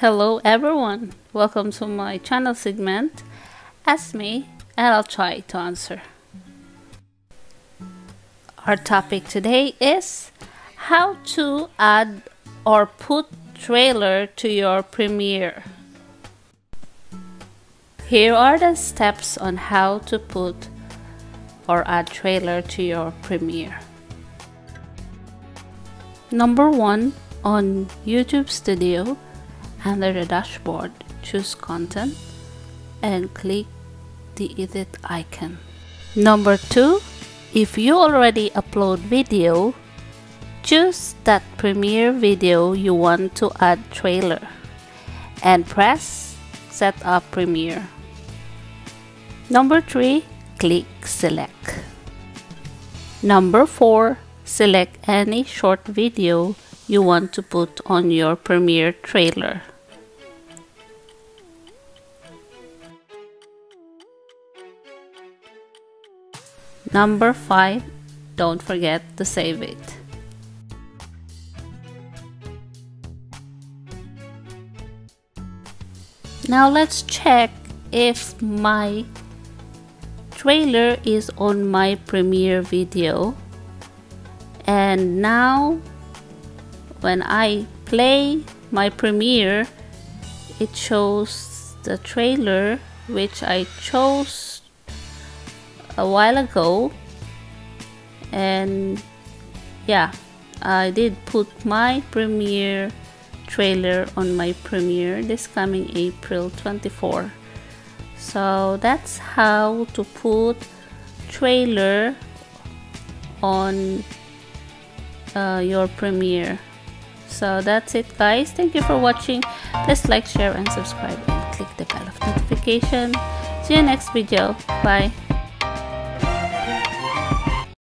Hello everyone, welcome to my channel segment. Ask me and I'll try to answer. Our topic today is how to add or put trailer to your Premiere. Here are the steps on how to put or add trailer to your Premiere. Number 1, on YouTube Studio, under the dashboard, choose Content and click the Edit icon. Number 2, if you already upload video, choose that Premiere video you want to add trailer and press Set up Premiere. Number 3, click Select. Number 4, select any short video you want to put on your Premiere trailer. Number 5, don't forget to save it. Now let's check if my trailer is on my Premiere video. And now when I play my Premiere, it shows the trailer which I chose a while ago, and yeah, I did put my Premiere trailer on my Premiere this coming April 24. So that's how to put trailer on your Premiere. So that's it guys, thank you for watching. Please like, share and subscribe and click the bell of notification. See you next video, bye.